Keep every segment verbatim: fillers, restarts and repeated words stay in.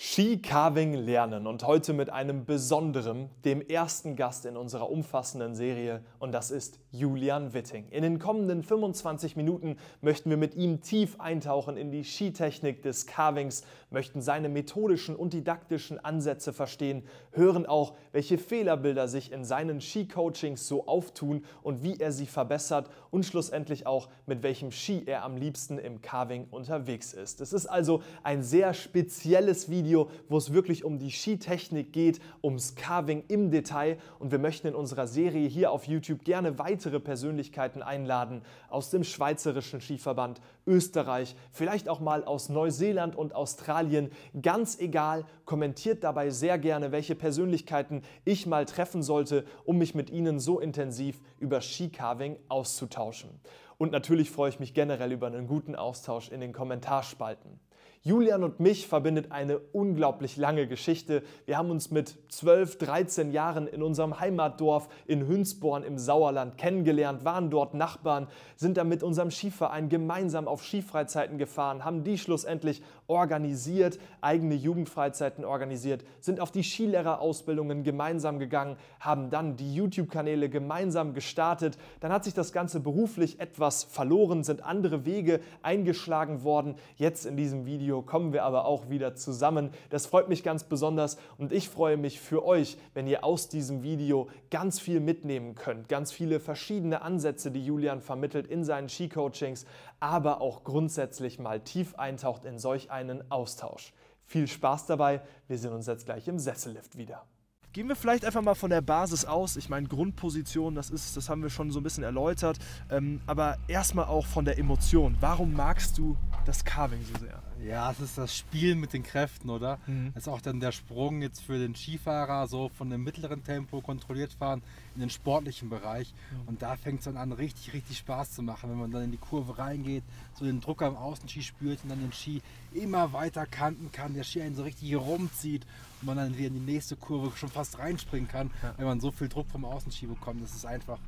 Ski-Carving lernen und heute mit einem besonderen, dem ersten Gast in unserer umfassenden Serie, und das ist Julian Witting. In den kommenden fünfundzwanzig Minuten möchten wir mit ihm tief eintauchen in die Skitechnik des Carvings, möchten seine methodischen und didaktischen Ansätze verstehen, hören auch, welche Fehlerbilder sich in seinen Ski-Coachings so auftun und wie er sie verbessert und schlussendlich auch, mit welchem Ski er am liebsten im Carving unterwegs ist. Es ist also ein sehr spezielles Video, wo es wirklich um die Skitechnik geht, ums Carving im Detail, und wir möchten in unserer Serie hier auf YouTube gerne weitere Persönlichkeiten einladen aus dem Schweizerischen Skiverband, Österreich, vielleicht auch mal aus Neuseeland und Australien, ganz egal, kommentiert dabei sehr gerne, welche Persönlichkeiten ich mal treffen sollte, um mich mit ihnen so intensiv über Skicarving auszutauschen. Und natürlich freue ich mich generell über einen guten Austausch in den Kommentarspalten. Julian und mich verbindet eine unglaublich lange Geschichte. Wir haben uns mit zwölf, dreizehn Jahren in unserem Heimatdorf in Hünsborn im Sauerland kennengelernt, waren dort Nachbarn, sind dann mit unserem Skiverein gemeinsam auf Skifreizeiten gefahren, haben die schlussendlich organisiert, eigene Jugendfreizeiten organisiert, sind auf die Skilehrerausbildungen gemeinsam gegangen, haben dann die YouTube-Kanäle gemeinsam gestartet. Dann hat sich das Ganze beruflich etwas verloren, sind andere Wege eingeschlagen worden. Jetzt in diesem Video kommen wir aber auch wieder zusammen. Das freut mich ganz besonders, und ich freue mich für euch, wenn ihr aus diesem Video ganz viel mitnehmen könnt. Ganz viele verschiedene Ansätze, die Julian vermittelt in seinen Ski-Coachings, aber auch grundsätzlich mal tief eintaucht in solch einen Austausch. Viel Spaß dabei, wir sehen uns jetzt gleich im Sessellift wieder. Gehen wir vielleicht einfach mal von der Basis aus. Ich meine, Grundposition, das ist, das haben wir schon so ein bisschen erläutert, ähm, aber erstmal auch von der Emotion. Warum magst du das Carving so sehr? Ja, es ist das Spiel mit den Kräften, oder? Mhm. Das ist auch dann der Sprung jetzt für den Skifahrer, so von dem mittleren Tempo kontrolliert fahren in den sportlichen Bereich. Mhm. Und da fängt es dann an, richtig, richtig Spaß zu machen, wenn man dann in die Kurve reingeht, so den Druck am Außenski spürt und dann den Ski immer weiter kanten kann, der Ski einen so richtig rumzieht und man dann wieder in die nächste Kurve schon fast reinspringen kann, ja, wenn man so viel Druck vom Außenski bekommt. Das ist einfach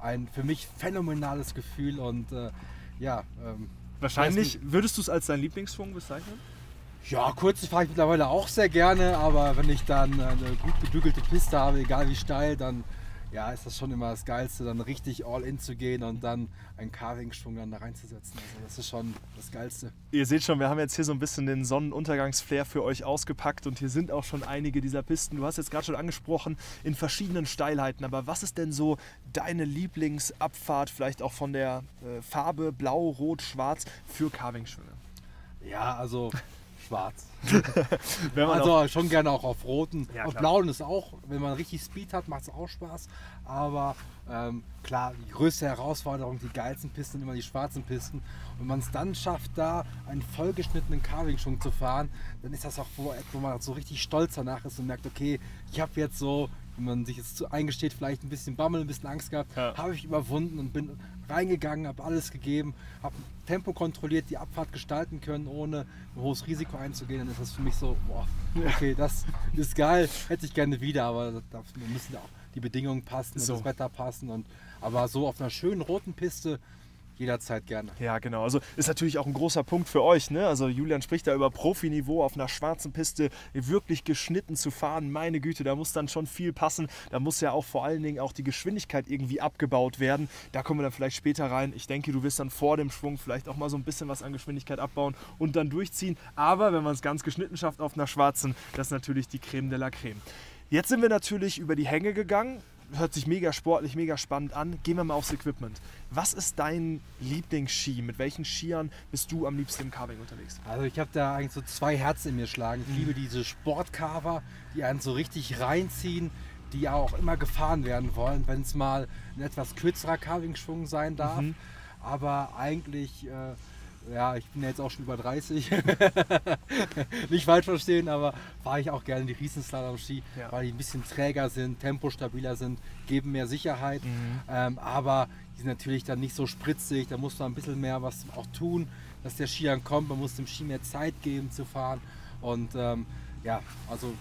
ein für mich phänomenales Gefühl, und äh, ja, ähm, wahrscheinlich, würdest du es als deinen Lieblingsschwung bezeichnen? Ja, kurze fahre ich mittlerweile auch sehr gerne, aber wenn ich dann eine gut gebügelte Piste habe, egal wie steil, dann ja, ist das schon immer das Geilste, dann richtig all-in zu gehen und dann einen Carving-Schwung dann da reinzusetzen. Also das ist schon das Geilste. Ihr seht schon, wir haben jetzt hier so ein bisschen den Sonnenuntergangsflair für euch ausgepackt, und hier sind auch schon einige dieser Pisten. Du hast jetzt gerade schon angesprochen, in verschiedenen Steilheiten, aber was ist denn so deine Lieblingsabfahrt, vielleicht auch von der äh, Farbe Blau, Rot, Schwarz für Carving-Schwünge? Ja, also... Schwarz. Wenn man also schon gerne auch auf roten, ja, auf blauen ist auch, wenn man richtig Speed hat, macht es auch Spaß, aber ähm, klar, die größte Herausforderung, die geilsten Pisten sind immer die schwarzen Pisten, und wenn man es dann schafft, da einen vollgeschnittenen Carving-Schwung zu fahren, dann ist das auch, wo, wo man so richtig stolz danach ist und merkt, okay, ich habe jetzt so, wenn man sich jetzt eingesteht, vielleicht ein bisschen Bammel, ein bisschen Angst gehabt, ja, habe ich überwunden und bin reingegangen, habe alles gegeben, habe Tempo kontrolliert, die Abfahrt gestalten können, ohne ein hohes Risiko einzugehen. Dann ist das für mich so, boah, okay, das ist geil, hätte ich gerne wieder, aber da müssen auch die Bedingungen passen, so, das Wetter passen, und aber so auf einer schönen roten Piste jederzeit gerne. Ja, genau. Also ist natürlich auch ein großer Punkt für euch, ne? Also Julian spricht da über Profiniveau, auf einer schwarzen Piste wirklich geschnitten zu fahren. Meine Güte, da muss dann schon viel passen. Da muss ja auch vor allen Dingen auch die Geschwindigkeit irgendwie abgebaut werden. Da kommen wir dann vielleicht später rein. Ich denke, du wirst dann vor dem Schwung vielleicht auch mal so ein bisschen was an Geschwindigkeit abbauen und dann durchziehen. Aber wenn man es ganz geschnitten schafft auf einer schwarzen, das ist natürlich die Creme de la Creme. Jetzt sind wir natürlich über die Hänge gegangen. Hört sich mega sportlich, mega spannend an. Gehen wir mal aufs Equipment. Was ist dein Lieblingsski? Mit welchen Skiern bist du am liebsten im Carving unterwegs? Also ich habe da eigentlich so zwei Herzen in mir schlagen. Ich mhm. liebe diese Sportcarver, die einen so richtig reinziehen, die auch immer gefahren werden wollen, wenn es mal ein etwas kürzerer Carving-Schwung sein darf. Mhm. Aber eigentlich... Äh, ja, ich bin ja jetzt auch schon über dreißig, nicht falsch verstehen, aber fahre ich auch gerne die Riesenslalom-Ski, ja, weil die ein bisschen träger sind, tempostabiler sind, geben mehr Sicherheit, mhm. ähm, aber die sind natürlich dann nicht so spritzig, da muss man ein bisschen mehr was auch tun, dass der Ski dann kommt, man muss dem Ski mehr Zeit geben zu fahren, und ähm, ja, also...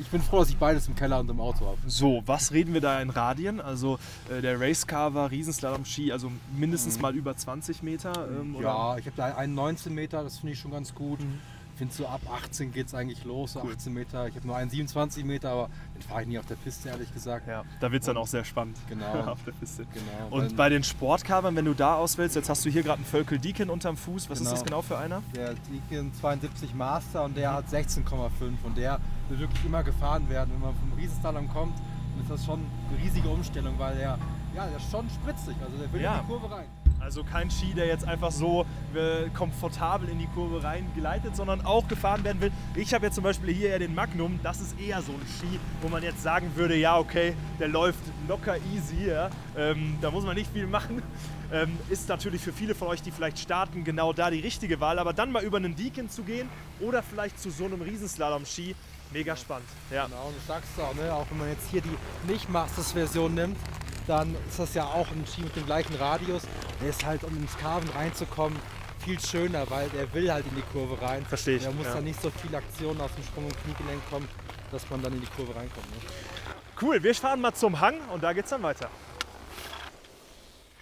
Ich bin froh, dass ich beides im Keller und im Auto habe. So, was reden wir da in Radien? Also äh, der Racecarver, Riesenslalom-Ski, also mindestens mhm. mal über zwanzig Meter? Ähm, ja, oder? Ich habe da einen neunzehn Meter, das finde ich schon ganz gut. Mhm. Ich finde so ab achtzehn geht es eigentlich los, so cool. achtzehn Meter. Ich habe nur einen siebenundzwanzig Meter, aber den fahre ich nie auf der Piste, ehrlich gesagt. Ja, da wird es dann auch sehr spannend. Genau. auf der Piste. Genau. Und bei den Sportkabern, wenn du da auswählst, jetzt hast du hier gerade einen Völkl Deacon unterm Fuß. Was genau. ist das genau für einer? Der Deacon zweiundsiebzig Master und der mhm. hat sechzehn Komma fünf und der will wirklich immer gefahren werden. Wenn man vom Riesenstadion kommt, ist das schon eine riesige Umstellung, weil der, ja, der ist schon spritzig, also der will ja. in die Kurve rein. Also kein Ski, der jetzt einfach so äh, komfortabel in die Kurve rein gleitet, sondern auch gefahren werden will. Ich habe jetzt zum Beispiel hier eher den Magnum, das ist eher so ein Ski, wo man jetzt sagen würde, ja okay, der läuft locker easy, ja. ähm, da muss man nicht viel machen. Ähm, ist natürlich für viele von euch, die vielleicht starten, genau da die richtige Wahl, aber dann mal über einen Deacon zu gehen oder vielleicht zu so einem Riesenslalom-Ski, mega spannend. Ja. Genau, du sagst auch, ne? Auch wenn man jetzt hier die Nicht-Masters-Version nimmt, dann ist das ja auch ein Ski mit dem gleichen Radius. Der ist halt, um ins Carven reinzukommen, viel schöner, weil er will halt in die Kurve rein. Verstehe ich. Er muss ja. dann nicht so viel Aktion aus dem Sprung und Kniegelenk kommen, dass man dann in die Kurve reinkommt. Ne? Cool, wir fahren mal zum Hang und da geht's dann weiter.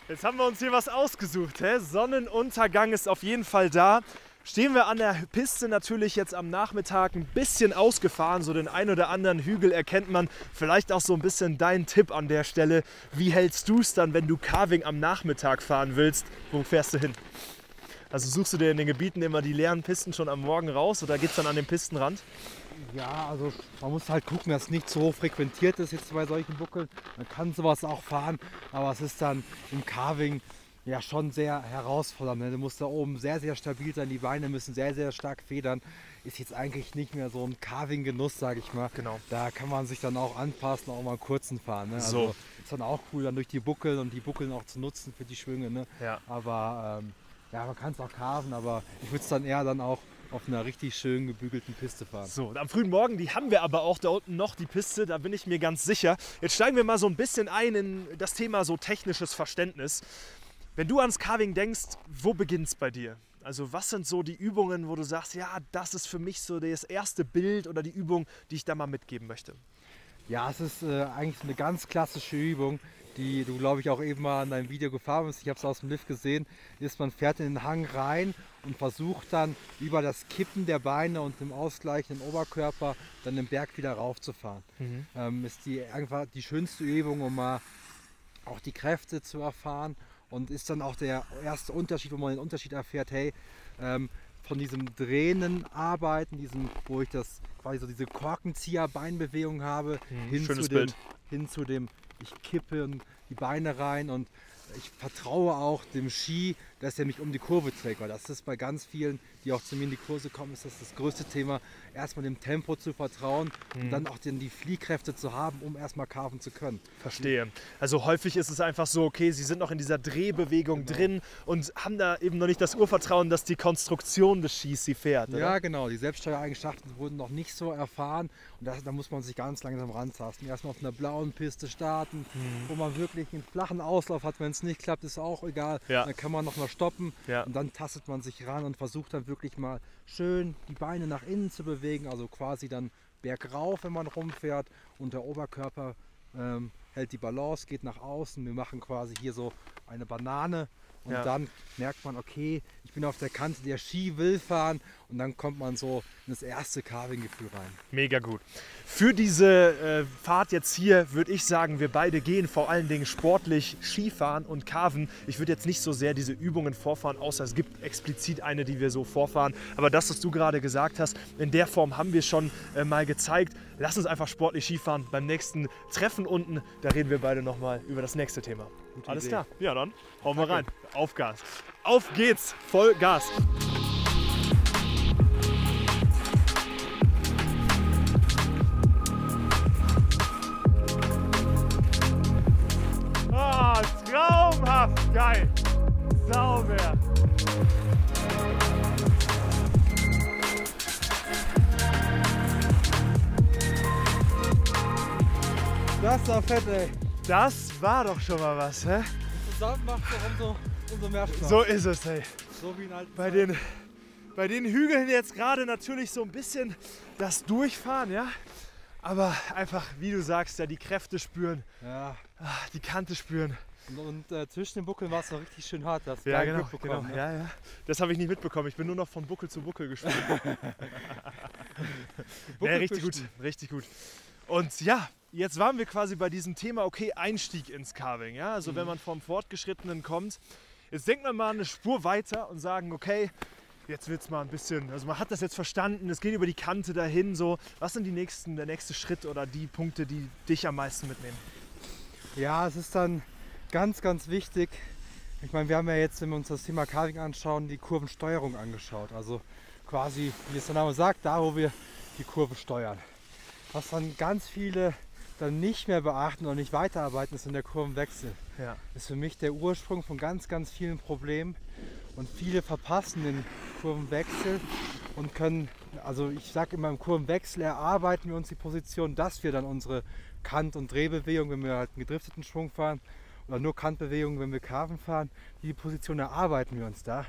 Jetzt haben wir uns hier was ausgesucht. Hä? Sonnenuntergang ist auf jeden Fall da. Stehen wir an der Piste natürlich jetzt am Nachmittag ein bisschen ausgefahren, so den ein oder anderen Hügel erkennt man. Vielleicht auch so ein bisschen dein Tipp an der Stelle. Wie hältst du es dann, wenn du Carving am Nachmittag fahren willst? Wo fährst du hin? Also suchst du dir in den Gebieten immer die leeren Pisten schon am Morgen raus oder geht es dann an den Pistenrand? Ja, also man muss halt gucken, dass es nicht so frequentiert ist jetzt bei solchen Buckeln. Man kann sowas auch fahren, aber es ist dann im Carving ja schon sehr herausfordernd. Ne? Du musst da oben sehr, sehr stabil sein, die Beine müssen sehr, sehr stark federn. Ist jetzt eigentlich nicht mehr so ein Carving-Genuss, sage ich mal. Genau. Da kann man sich dann auch anpassen, auch mal einen kurzen fahren. Ne? Also so. Ist dann auch cool, dann durch die Buckeln und die Buckeln auch zu nutzen für die Schwünge. Ne? Ja. Aber ähm, ja, man kann es auch carven, aber ich würde es dann eher dann auch auf einer richtig schön gebügelten Piste fahren. So, am frühen Morgen, die haben wir aber auch da unten noch, die Piste, da bin ich mir ganz sicher. Jetzt steigen wir mal so ein bisschen ein in das Thema so technisches Verständnis. Wenn du ans Carving denkst, wo beginnt es bei dir? Also was sind so die Übungen, wo du sagst, ja, das ist für mich so das erste Bild oder die Übung, die ich da mal mitgeben möchte? Ja, es ist äh, eigentlich eine ganz klassische Übung, die du, glaube ich, auch eben mal in deinem Video gefahren bist. Ich habe es aus dem Lift gesehen, ist, man fährt in den Hang rein und versucht dann über das Kippen der Beine und dem ausgleichenden Oberkörper dann den Berg wieder raufzufahren. Mhm. Ähm, ist die, einfach die schönste Übung, um mal auch die Kräfte zu erfahren. Und ist dann auch der erste Unterschied, wo man den Unterschied erfährt, hey, ähm, von diesem drehenden Arbeiten, diesem, wo ich das quasi so diese Korkenzieher-Beinbewegung habe, mhm, hin, zu dem, hin zu dem, ich kippe die Beine rein und ich vertraue auch dem Ski, dass er mich um die Kurve trägt. Weil das ist bei ganz vielen, die auch zu mir in die Kurse kommen, ist das das größte Thema, erstmal dem Tempo zu vertrauen mhm. und dann auch den, die Fliehkräfte zu haben, um erstmal carven zu können. Verstehe. Also häufig ist es einfach so, okay, sie sind noch in dieser Drehbewegung genau. drin und haben da eben noch nicht das Urvertrauen, dass die Konstruktion des Skis sie fährt, oder? Ja, genau. Die Selbststeuereigenschaften wurden noch nicht so erfahren und das, da muss man sich ganz langsam rantasten. Erstmal auf einer blauen Piste starten, mhm. wo man wirklich einen flachen Auslauf hat, wenn es nicht klappt, ist auch egal. Ja. Dann kann man noch mal stoppen ja. und dann tastet man sich ran und versucht dann wirklich mal schön die Beine nach innen zu bewegen, also quasi dann bergauf, wenn man rumfährt und der Oberkörper ähm, hält die Balance, geht nach außen. Wir machen quasi hier so eine Banane und ja. dann merkt man, okay, ich bin auf der Kante, der Ski will fahren und dann kommt man so in das erste Carving-Gefühl rein. Mega gut. Für diese äh, Fahrt jetzt hier würde ich sagen, wir beide gehen vor allen Dingen sportlich Skifahren und Carven. Ich würde jetzt nicht so sehr diese Übungen vorfahren, außer es gibt explizit eine, die wir so vorfahren. Aber das, was du gerade gesagt hast, in der Form haben wir schon äh, mal gezeigt. Lass uns einfach sportlich Skifahren. Beim nächsten Treffen unten, da reden wir beide nochmal über das nächste Thema. Gute Alles Idee. Klar. Ja, dann hauen wir rein. Auf Gas. Auf geht's. Voll Gas. Ah, traumhaft. Geil. Sauber. Das war fett, ey. Das war doch schon mal was, hä? Zusammen macht doch umso, umso mehr Spaß. So ist es, ey. So wie in alten bei den, bei den Hügeln jetzt gerade natürlich so ein bisschen das Durchfahren, ja? Aber einfach, wie du sagst, ja, die Kräfte spüren, ja. die Kante spüren. Und, und äh, zwischen den Buckeln war es noch richtig schön hart, das ja, genau, Glück bekommen, genau. Ne? Ja, ja. Das habe ich nicht mitbekommen, ich bin nur noch von Buckel zu Buckel gesprungen. Buckel ja, richtig gut, richtig gut. Und ja, jetzt waren wir quasi bei diesem Thema, okay, Einstieg ins Carving. Ja? Also mhm. wenn man vom Fortgeschrittenen kommt, jetzt denkt man mal eine Spur weiter und sagen, okay, jetzt wird es mal ein bisschen, also man hat das jetzt verstanden, es geht über die Kante dahin, so, was sind die nächsten, der nächste Schritt oder die Punkte, die dich am meisten mitnehmen? Ja, es ist dann ganz, ganz wichtig, ich meine, wir haben ja jetzt, wenn wir uns das Thema Carving anschauen, die Kurvensteuerung angeschaut, also quasi, wie es der Name sagt, da wo wir die Kurve steuern. Was dann ganz viele dann nicht mehr beachten und nicht weiterarbeiten, ist in der Kurvenwechsel. Ja. Ist für mich der Ursprung von ganz, ganz vielen Problemen und viele verpassen den Kurvenwechsel und können, also ich sage immer, im Kurvenwechsel erarbeiten wir uns die Position, dass wir dann unsere Kant- und Drehbewegung, wenn wir halt einen gedrifteten Schwung fahren, oder nur Kantbewegungen, wenn wir Carven fahren, die Position erarbeiten wir uns da.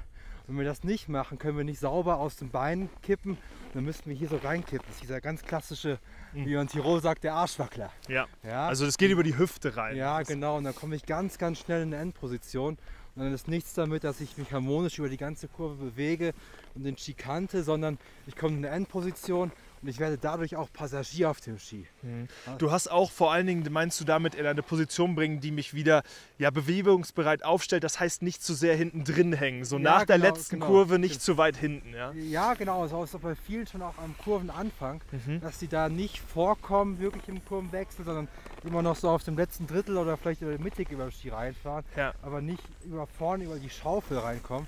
Wenn wir das nicht machen, können wir nicht sauber aus den Beinen kippen, dann müssten wir hier so reinkippen. Das ist dieser ganz klassische, mhm. wie man in Tirol sagt, der Arschwackler. Ja. ja, also das geht über die Hüfte rein. Ja, genau. Und dann komme ich ganz, ganz schnell in eine Endposition. Und dann ist nichts damit, dass ich mich harmonisch über die ganze Kurve bewege und den Ski kante, sondern ich komme in eine Endposition und ich werde dadurch auch Passagier auf dem Ski. Mhm. Du hast auch vor allen Dingen, meinst du, damit in eine Position bringen, die mich wieder ja, bewegungsbereit aufstellt, das heißt nicht zu sehr hinten drin hängen, so ja, nach genau, der letzten genau. Kurve nicht genau. zu weit hinten. Ja, ja genau, so ist auch bei vielen schon auch am Kurvenanfang, mhm. dass die da nicht vorkommen wirklich im Kurvenwechsel, sondern immer noch so auf dem letzten Drittel oder vielleicht über den Mittig über den Ski reinfahren, ja. aber nicht über vorne über die Schaufel reinkommen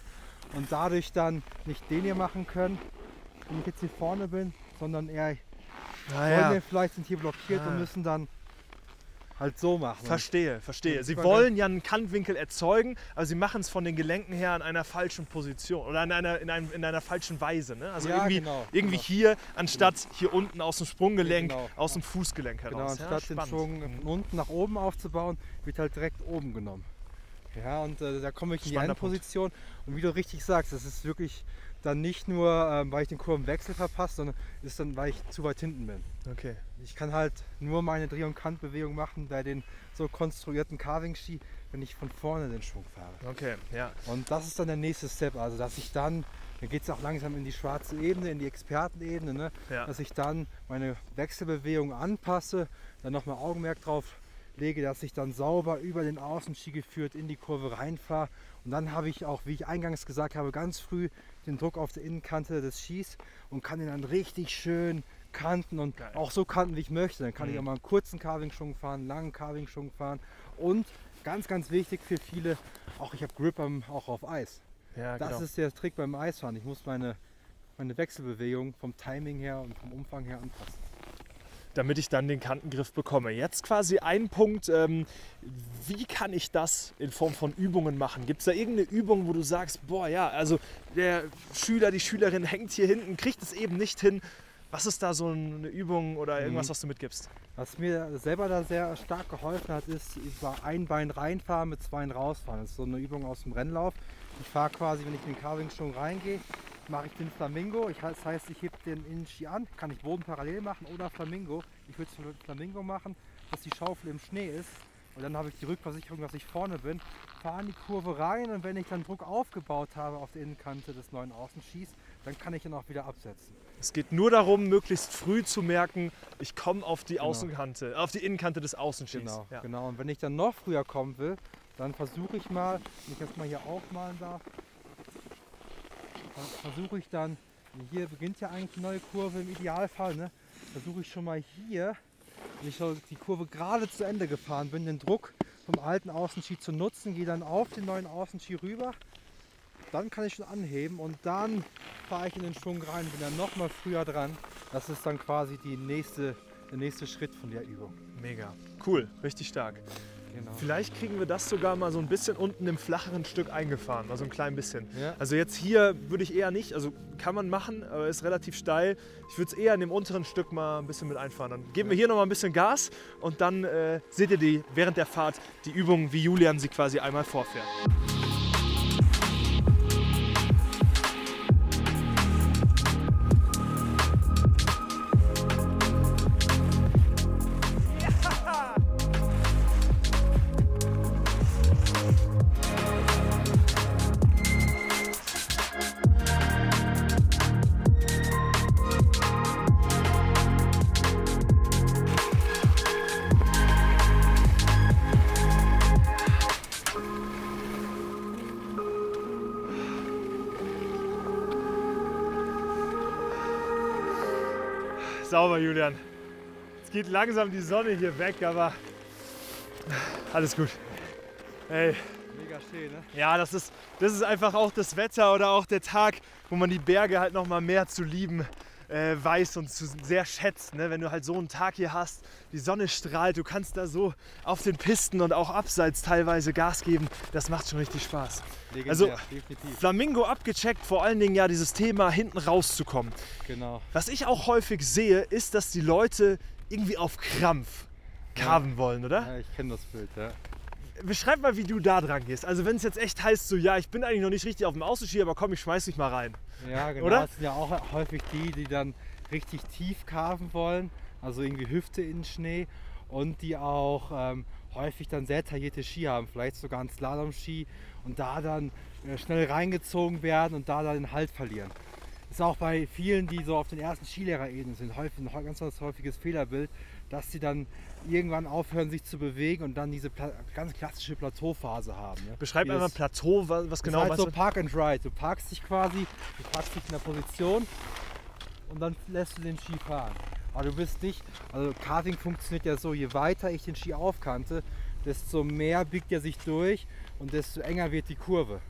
und dadurch dann nicht den hier machen können, wenn ich jetzt hier vorne bin, sondern eher ah, ja. wollen vielleicht sind hier blockiert ah. und müssen dann halt so machen. Verstehe, verstehe. Sie wollen ja einen Kantwinkel erzeugen, aber sie machen es von den Gelenken her in einer falschen Position oder in einer, in einem, in einer falschen Weise. Ne? Also ja, irgendwie, genau, irgendwie genau. hier, anstatt genau. hier unten aus dem Sprunggelenk, genau. aus dem Fußgelenk heraus. Genau, anstatt ja, den Schwung von unten nach oben aufzubauen, wird halt direkt oben genommen. Ja, und äh, da komme ich in die Endposition. Und wie du richtig sagst, das ist wirklich dann nicht nur, ähm, weil ich den Kurvenwechsel verpasse, sondern ist dann, weil ich zu weit hinten bin. Okay. Ich kann halt nur meine Dreh- und Kantbewegung machen bei den so konstruierten Carving-Ski, wenn ich von vorne den Schwung fahre. Okay, ja. Und das ist dann der nächste Step, also dass ich dann, dann geht es auch langsam in die schwarze Ebene, in die Expertenebene, ne? Ja. Dass ich dann meine Wechselbewegung anpasse, dann nochmal Augenmerk drauf lege, dass ich dann sauber über den Außenski geführt in die Kurve reinfahre. Und dann habe ich auch, wie ich eingangs gesagt habe, ganz früh den Druck auf der Innenkante des Skis und kann ihn dann richtig schön kanten und Geil. auch so kanten, wie ich möchte. Dann kann mhm. ich auch mal einen kurzen Carving-Schwung fahren, einen langen Carving-Schwung fahren und ganz, ganz wichtig für viele, auch ich habe Grip am, auch auf Eis. Ja, das genau. ist der Trick beim Eisfahren. Ich muss meine, meine Wechselbewegung vom Timing her und vom Umfang her anpassen, damit ich dann den Kantengriff bekomme. Jetzt quasi ein Punkt, ähm, wie kann ich das in Form von Übungen machen? Gibt es da irgendeine Übung, wo du sagst, boah ja, also der Schüler, die Schülerin hängt hier hinten, kriegt es eben nicht hin. Was ist da so eine Übung oder irgendwas, was du mitgibst? Was mir selber da sehr stark geholfen hat, ist über ein Bein reinfahren, mit zwei Beinen rausfahren. Das ist so eine Übung aus dem Rennlauf. Ich fahre quasi, wenn ich in den Carving-Schwung reingehe, mache ich den Flamingo, ich, das heißt, ich hebe den Innenski an, kann ich Boden parallel machen oder Flamingo. Ich würde es Flamingo machen, dass die Schaufel im Schnee ist und dann habe ich die Rückversicherung, dass ich vorne bin, fahre in die Kurve rein und wenn ich dann Druck aufgebaut habe auf der Innenkante des neuen Außenskis, dann kann ich dann auch wieder absetzen. Es geht nur darum, möglichst früh zu merken, ich komme auf die genau. Außenkante, auf die Innenkante des Außenskis. Genau, ja. genau. Und wenn ich dann noch früher kommen will, dann versuche ich mal, wenn ich das mal hier aufmalen darf, versuche ich dann, hier beginnt ja eigentlich eine neue Kurve im Idealfall, ne? Versuche ich schon mal hier, wenn ich die Kurve gerade zu Ende gefahren bin, den Druck vom alten Außenski zu nutzen, gehe dann auf den neuen Außenski rüber, dann kann ich schon anheben und dann fahre ich in den Schwung rein, bin dann nochmal früher dran. Das ist dann quasi die nächste, der nächste Schritt von der Übung. Mega, cool, richtig stark. Genau. Vielleicht kriegen wir das sogar mal so ein bisschen unten im flacheren Stück eingefahren, mal so ein klein bisschen. Ja. Also jetzt hier würde ich eher nicht, also kann man machen, aber ist relativ steil. Ich würde es eher in dem unteren Stück mal ein bisschen mit einfahren. Dann geben ja. wir hier nochmal ein bisschen Gas und dann äh, seht ihr die, während der Fahrt die Übungen, wie Julian sie quasi einmal vorfährt. Sauber, Julian. Es geht langsam die Sonne hier weg, aber alles gut. Ey. Mega schön, ne? Ja, das ist, das ist einfach auch das Wetter oder auch der Tag, wo man die Berge halt noch mal mehr zu lieben äh, weiß und zu sehr schätzt, ne? Wenn du halt so einen Tag hier hast, die Sonne strahlt, du kannst da so auf den Pisten und auch abseits teilweise Gas geben, das macht schon richtig Spaß. Legendär, also definitiv. Flamingo abgecheckt, vor allen Dingen ja dieses Thema hinten rauszukommen. Genau. Was ich auch häufig sehe, ist, dass die Leute irgendwie auf Krampf carven ja. wollen, oder? Ja, ich kenne das Bild, ja. Beschreib mal, wie du da dran gehst. Also wenn es jetzt echt heißt, so ja, ich bin eigentlich noch nicht richtig auf dem Außenski, aber komm, ich schmeiß dich mal rein. Ja, genau. Oder? Das sind ja auch häufig die, die dann richtig tief carven wollen, also irgendwie Hüfte in den Schnee und die auch ähm, häufig dann sehr taillierte Ski haben, vielleicht sogar einen Slalom-Ski und da dann äh, schnell reingezogen werden und da dann den Halt verlieren. Das ist auch bei vielen, die so auf den ersten Skilehrer-Ebenen sind, häufig, ein ganz, ganz häufiges Fehlerbild, dass sie dann irgendwann aufhören, sich zu bewegen und dann diese Pla ganz klassische Plateauphase haben. Ja? Beschreib einmal Plateau, was, was genau... Das ist halt so Park and Ride. Du parkst dich quasi, du parkst dich in der Position und dann lässt du den Ski fahren. Aber du bist nicht... Also Karting funktioniert ja so, je weiter ich den Ski aufkante, desto mehr biegt er sich durch und desto enger wird die Kurve.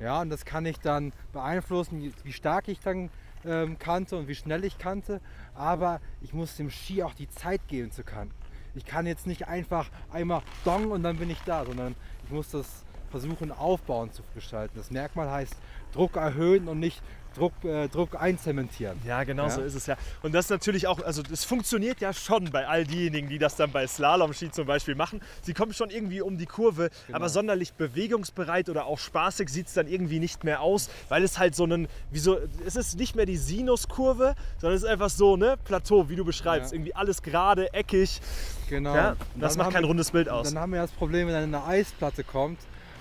Ja, und das kann ich dann beeinflussen, wie stark ich dann ähm, kannte und wie schnell ich kannte. Aber ich muss dem Ski auch die Zeit geben zu kanten. Ich kann jetzt nicht einfach einmal dong und dann bin ich da, sondern ich muss das versuchen aufbauen zu gestalten. Das Merkmal heißt Druck erhöhen und nicht Druck, äh, Druck einzementieren. Ja, genau ja? so ist es ja. Und das natürlich auch, also das funktioniert ja schon bei all diejenigen, die das dann bei Slalom-Ski zum Beispiel machen. Sie kommen schon irgendwie um die Kurve, genau. aber sonderlich bewegungsbereit oder auch spaßig sieht es dann irgendwie nicht mehr aus, weil es halt so einen, wie so, es ist nicht mehr die Sinuskurve, sondern es ist einfach so, ne, Plateau, wie du beschreibst, ja. irgendwie alles gerade, eckig. Genau. Ja? Das macht kein wir, rundes Bild aus. Dann haben wir das Problem, wenn dann eine Eisplatte kommt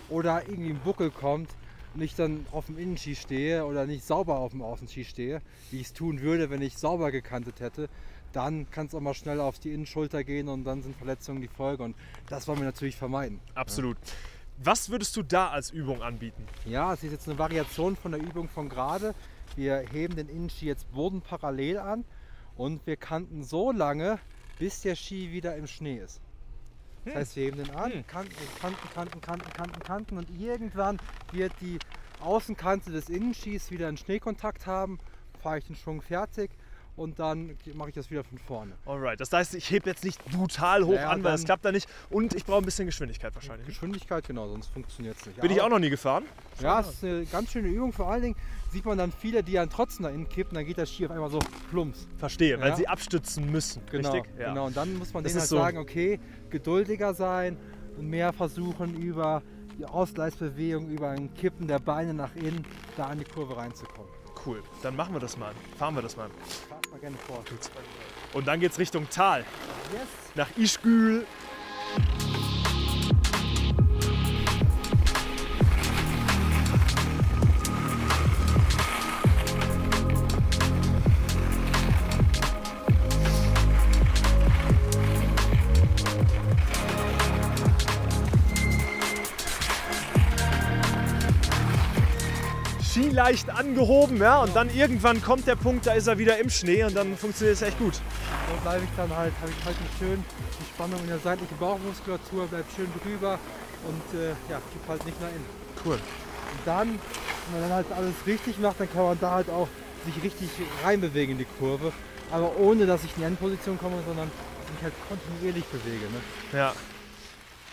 oder irgendwie ein Buckel kommt, nicht dann auf dem Innenski stehe oder nicht sauber auf dem Außenski stehe, wie ich es tun würde, wenn ich sauber gekantet hätte, dann kann es auch mal schnell auf die Innenschulter gehen und dann sind Verletzungen die Folge und das wollen wir natürlich vermeiden. Absolut. Ja. Was würdest du da als Übung anbieten? Ja, es ist jetzt eine Variation von der Übung von gerade. Wir heben den Innenski jetzt bodenparallel an und wir kanten so lange, bis der Ski wieder im Schnee ist. Das heißt, wir heben den an, hm. Kanten, Kanten, Kanten, Kanten, Kanten, Kanten und irgendwann wird die Außenkante des Innenskis wieder einen Schneekontakt haben, fahre ich den Schwung fertig und dann mache ich das wieder von vorne. Alright, das heißt, ich hebe jetzt nicht brutal hoch naja, an, weil das klappt da nicht und ich brauche ein bisschen Geschwindigkeit wahrscheinlich. Geschwindigkeit, genau, sonst funktioniert es nicht. Bin Aber ich auch noch nie gefahren. Ja, es ist eine ganz schöne Übung, vor allen Dingen sieht man dann viele, die dann trotzdem da innen kippen, dann geht das Ski auf einmal so plumps. Verstehe, ja? weil sie abstützen müssen, genau, richtig? Ja. Genau, und dann muss man das denen halt so sagen, okay, geduldiger sein und mehr versuchen über die Ausgleichsbewegung, über ein Kippen der Beine nach innen, da an die Kurve reinzukommen. Cool, dann machen wir das mal, fahren wir das mal. Fahrt mal gerne vor. Und dann geht's Richtung Tal, yes. nach Ischgl. Leicht angehoben, ja, und dann irgendwann kommt der Punkt, da ist er wieder im Schnee und dann funktioniert es echt gut. So bleibe ich dann halt, habe ich halt eine schöne Spannung in der seitlichen Bauchmuskulatur, bleibt schön drüber und äh, ja, gibt halt nicht nach innen. Cool. Und dann, wenn man dann halt alles richtig macht, dann kann man da halt auch sich richtig reinbewegen in die Kurve, aber ohne, dass ich in die Endposition komme, sondern mich halt kontinuierlich bewege. Ne? Ja,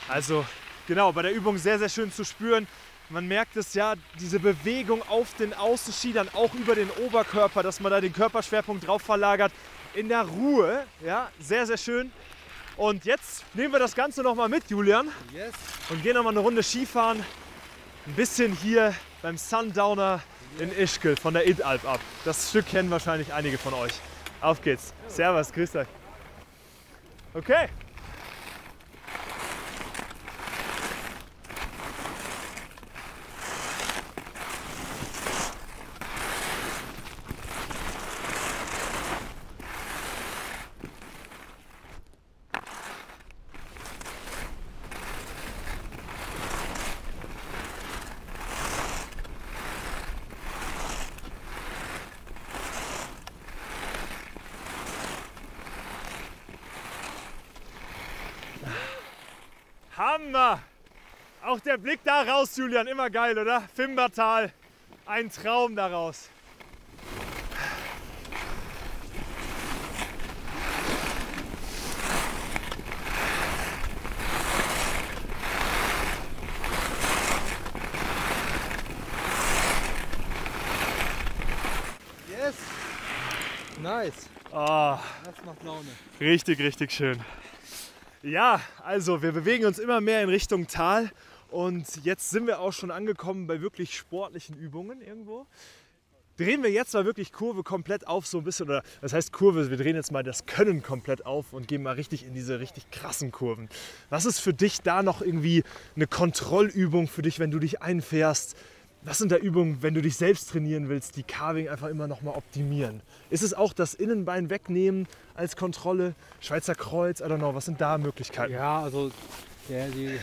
also genau, bei der Übung sehr, sehr schön zu spüren. Man merkt es ja, diese Bewegung auf den Außenski, dann auch über den Oberkörper, dass man da den Körperschwerpunkt drauf verlagert, in der Ruhe, ja, sehr, sehr schön. Und jetzt nehmen wir das Ganze nochmal mit, Julian, yes. und gehen nochmal eine Runde Skifahren, ein bisschen hier beim Sundowner in Ischgl von der Idalp ab. Das Stück kennen wahrscheinlich einige von euch. Auf geht's. Servus, grüß euch. Okay. Hammer! Auch der Blick da raus, Julian, immer geil, oder? Fimbertal, ein Traum daraus. Yes! Nice! Oh. Das macht Laune. Richtig, richtig schön. Ja, also wir bewegen uns immer mehr in Richtung Tal und jetzt sind wir auch schon angekommen bei wirklich sportlichen Übungen irgendwo. Drehen wir jetzt mal wirklich Kurve komplett auf so ein bisschen, oder das heißt Kurve, wir drehen jetzt mal das Können komplett auf und gehen mal richtig in diese richtig krassen Kurven. Was ist für dich da noch irgendwie eine Kontrollübung für dich, wenn du dich einfährst? Was sind da Übungen, wenn du dich selbst trainieren willst, die Carving einfach immer noch mal optimieren? Ist es auch das Innenbein wegnehmen als Kontrolle, Schweizer Kreuz, I don't know, was sind da Möglichkeiten? Ja, also der, die,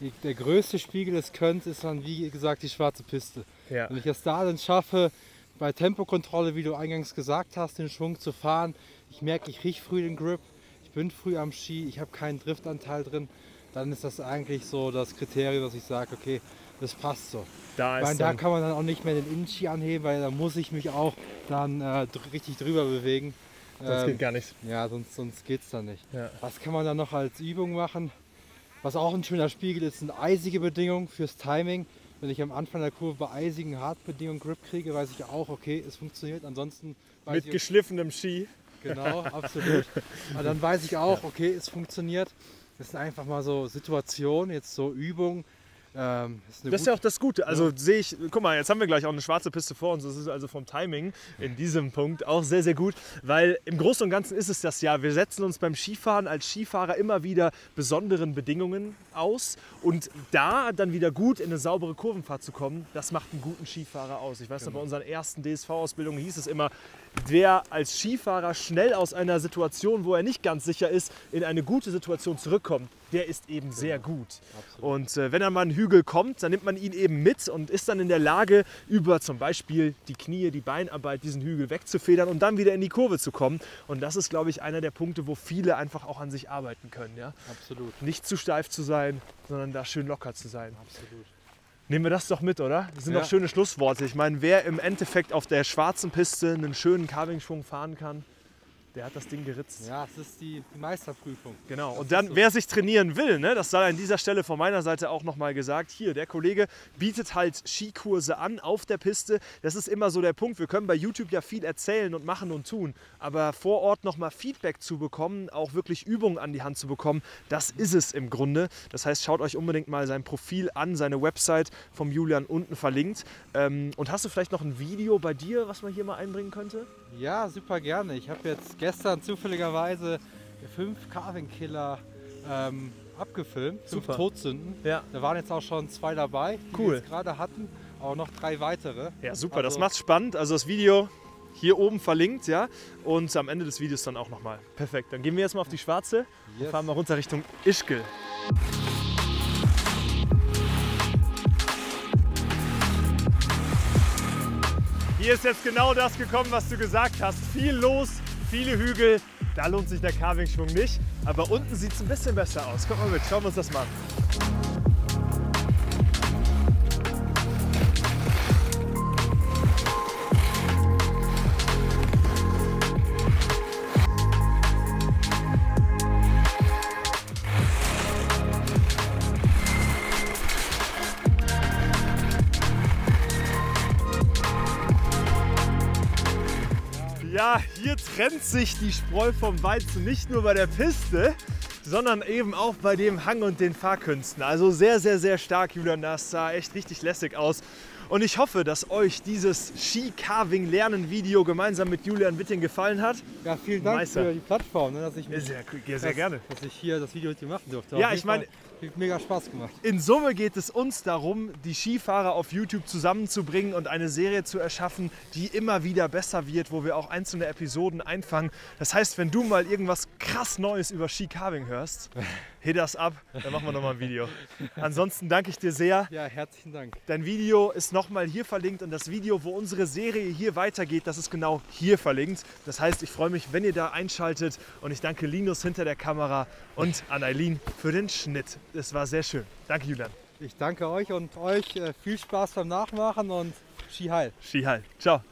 die, der größte Spiegel des Könnens ist dann, wie gesagt, die schwarze Piste. Ja. Wenn ich das da dann schaffe, bei Tempokontrolle, wie du eingangs gesagt hast, den Schwung zu fahren, ich merke, ich rieche früh den Grip, ich bin früh am Ski, ich habe keinen Driftanteil drin, dann ist das eigentlich so das Kriterium, dass ich sage, okay, das passt so. Da, ist weil da kann man dann auch nicht mehr den Innenski anheben, weil da muss ich mich auch dann äh, dr richtig drüber bewegen. Das ähm, geht gar nicht. Ja, sonst, sonst geht es dann nicht. Ja. Was kann man dann noch als Übung machen? Was auch ein schöner Spiegel ist, sind eisige Bedingungen fürs Timing. Wenn ich am Anfang der Kurve bei eisigen Hartbedingungen Grip kriege, weiß ich auch, okay, es funktioniert. Ansonsten mit ich, geschliffenem Ski. Genau, absolut. Aber dann weiß ich auch, okay, es funktioniert. Das sind einfach mal so Situationen, jetzt so Übungen. Ähm, ist das ist ja auch das Gute, also ja. sehe ich, guck mal, jetzt haben wir gleich auch eine schwarze Piste vor uns, das ist also vom Timing in diesem Punkt auch sehr, sehr gut, weil im Großen und Ganzen ist es das ja, wir setzen uns beim Skifahren als Skifahrer immer wieder besonderen Bedingungen aus und da dann wieder gut in eine saubere Kurvenfahrt zu kommen, das macht einen guten Skifahrer aus. Ich weiß genau. noch, bei unseren ersten D S V-Ausbildungen hieß es immer, wer als Skifahrer schnell aus einer Situation, wo er nicht ganz sicher ist, in eine gute Situation zurückkommt, der ist eben sehr gut. Absolut. Und äh, wenn dann mal ein Hügel kommt, dann nimmt man ihn eben mit und ist dann in der Lage, über zum Beispiel die Knie, die Beinarbeit, diesen Hügel wegzufedern und dann wieder in die Kurve zu kommen. Und das ist, glaube ich, einer der Punkte, wo viele einfach auch an sich arbeiten können. Ja? Absolut. Nicht zu steif zu sein, sondern da schön locker zu sein. Absolut. Nehmen wir das doch mit, oder? Das sind ja. doch schöne Schlussworte. Ich meine, wer im Endeffekt auf der schwarzen Piste einen schönen Carving-Schwung fahren kann, der hat das Ding geritzt. Ja, das ist die Meisterprüfung. Genau. Und dann, so. wer sich trainieren will, ne, das sei an dieser Stelle von meiner Seite auch nochmal gesagt, hier, der Kollege bietet halt Skikurse an auf der Piste. Das ist immer so der Punkt. Wir können bei YouTube ja viel erzählen und machen und tun, aber vor Ort nochmal Feedback zu bekommen, auch wirklich Übungen an die Hand zu bekommen, das ist es im Grunde. Das heißt, schaut euch unbedingt mal sein Profil an, seine Website vom Julian unten verlinkt. Ähm, und hast du vielleicht noch ein Video bei dir, was man hier mal einbringen könnte? Ja, super gerne. Ich habe jetzt gestern zufälligerweise fünf Carving-Killer ähm, abgefilmt, fünf Todsünden. Ja. Da waren jetzt auch schon zwei dabei, die cool. wir jetzt gerade hatten, auch noch drei weitere. Ja, super, also, das macht's spannend. Also das Video hier oben verlinkt, ja, und am Ende des Videos dann auch nochmal. Perfekt, dann gehen wir jetzt mal auf die schwarze yes. und fahren mal runter Richtung Ischgl. Hier ist jetzt genau das gekommen, was du gesagt hast. Viel los, viele Hügel. Da lohnt sich der Carving-Schwung nicht. Aber unten sieht es ein bisschen besser aus. Kommt mal mit, schauen wir uns das mal an. Ja, hier trennt sich die Spreu vom Weizen nicht nur bei der Piste, sondern eben auch bei dem Hang und den Fahrkünsten. Also sehr, sehr, sehr stark, Julian, das sah echt richtig lässig aus. Und ich hoffe, dass euch dieses Ski-Carving-Lernen-Video gemeinsam mit Julian Witting gefallen hat. Ja, vielen Dank Meister. für die Plattform, dass ich, mich, sehr, sehr dass, gerne. dass ich hier das Video mit dir machen durfte. Ja, ich meine, mega Spaß gemacht. In Summe geht es uns darum, die Skifahrer auf YouTube zusammenzubringen und eine Serie zu erschaffen, die immer wieder besser wird, wo wir auch einzelne Episoden einfangen. Das heißt, wenn du mal irgendwas krass Neues über Ski-Carving hörst, hit das ab, dann machen wir nochmal ein Video. Ansonsten danke ich dir sehr. Ja, herzlichen Dank. Dein Video ist nochmal hier verlinkt und das Video, wo unsere Serie hier weitergeht, das ist genau hier verlinkt. Das heißt, ich freue mich, wenn ihr da einschaltet und ich danke Linus hinter der Kamera und an Eileen für den Schnitt. Es war sehr schön. Danke, Julian. Ich danke euch und euch viel Spaß beim Nachmachen und Ski Heil. Ski Heil. Ciao.